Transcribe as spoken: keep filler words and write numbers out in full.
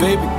baby